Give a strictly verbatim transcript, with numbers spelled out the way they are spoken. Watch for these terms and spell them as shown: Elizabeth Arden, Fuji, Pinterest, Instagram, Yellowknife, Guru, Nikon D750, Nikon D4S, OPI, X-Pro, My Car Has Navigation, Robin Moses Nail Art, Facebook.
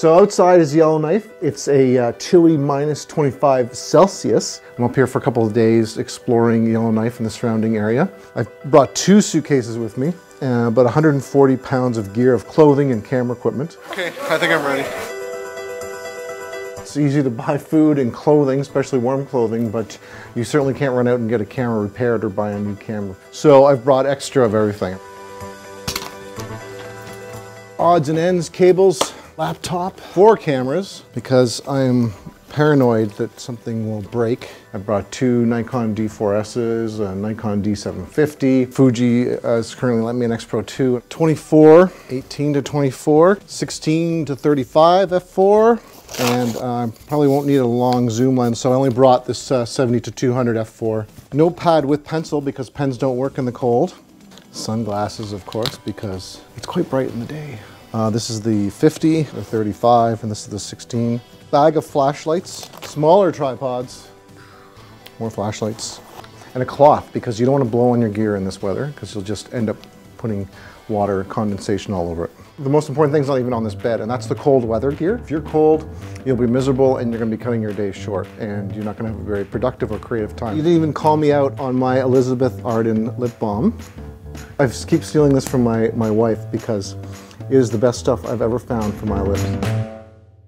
So outside is Yellowknife. It's a uh, chilly minus twenty-five Celsius. I'm up here for a couple of days exploring Yellowknife and the surrounding area. I brought two suitcases with me, uh, about one hundred forty pounds of gear, of clothing and camera equipment. Okay, I think I'm ready. It's easy to buy food and clothing, especially warm clothing, but you certainly can't run out and get a camera repaired or buy a new camera. So I've brought extra of everything. Odds and ends, cables, laptop, four cameras, because I'm paranoid that something will break. I brought two Nikon D four S's, a Nikon D seven fifty. Fuji is currently lent me an X-Pro two. twenty-four, eighteen to twenty-four, sixteen to thirty-five f four. And I uh, probably won't need a long zoom lens, so I only brought this uh, seventy to two hundred f four. Notepad with pencil, because pens don't work in the cold. Sunglasses, of course, because it's quite bright in the day. Uh, this is the fifty, the thirty-five, and this is the sixteen. Bag of flashlights, smaller tripods, more flashlights, and a cloth, because you don't want to blow on your gear in this weather, because you'll just end up putting water condensation all over it. The most important thing is not even on this bed, and that's the cold weather gear. If you're cold, you'll be miserable and you're gonna be cutting your day short, and you're not gonna have a very productive or creative time. You didn't even call me out on my Elizabeth Arden lip balm. I keep stealing this from my, my wife because it is the best stuff I've ever found for my lips.